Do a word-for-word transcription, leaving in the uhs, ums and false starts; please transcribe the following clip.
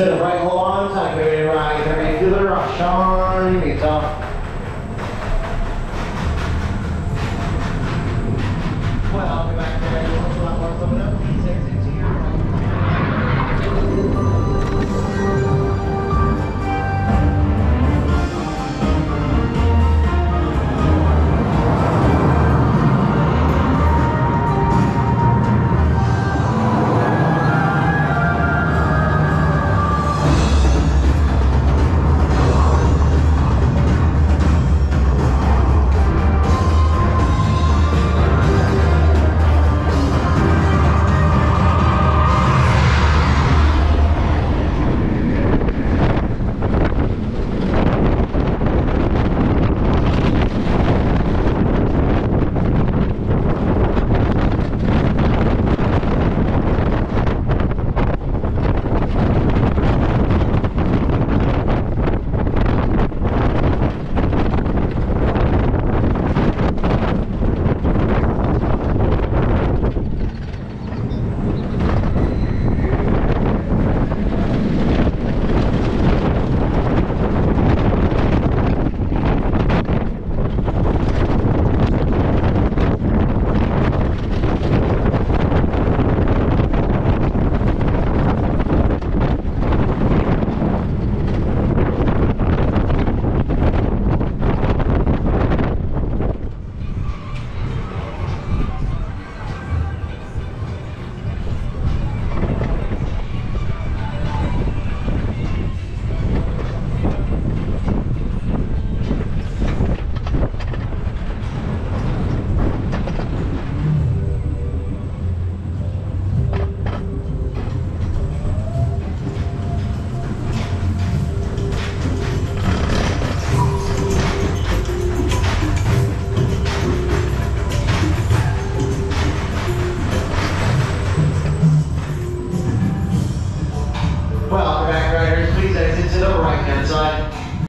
Instead of right, hold on tight, baby, right, gonna be through the rush on your knees up.